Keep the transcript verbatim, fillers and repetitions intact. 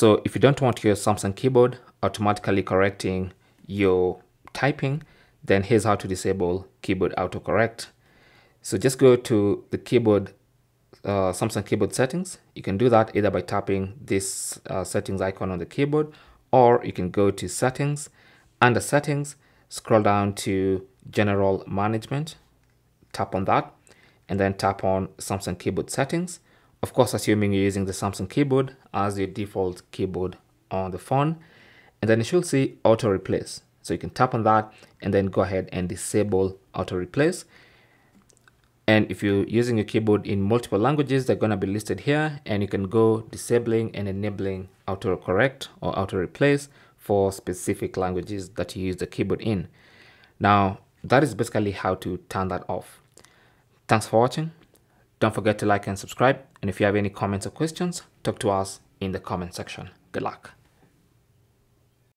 So if you don't want your Samsung keyboard automatically correcting your typing, then here's how to disable keyboard autocorrect. So just go to the keyboard, uh, Samsung keyboard settings. You can do that either by tapping this uh, settings icon on the keyboard, or you can go to settings. Under settings, scroll down to general management, tap on that, and then tap on Samsung keyboard settings. Of course, assuming you're using the Samsung keyboard as your default keyboard on the phone, and then you should see auto replace. So you can tap on that and then go ahead and disable auto replace. And if you're using your keyboard in multiple languages, they're going to be listed here, and you can go disabling and enabling autocorrect or auto replace for specific languages that you use the keyboard in. Now, that is basically how to turn that off. Thanks for watching. Don't forget to like and subscribe. And if you have any comments or questions, talk to us in the comment section. Good luck.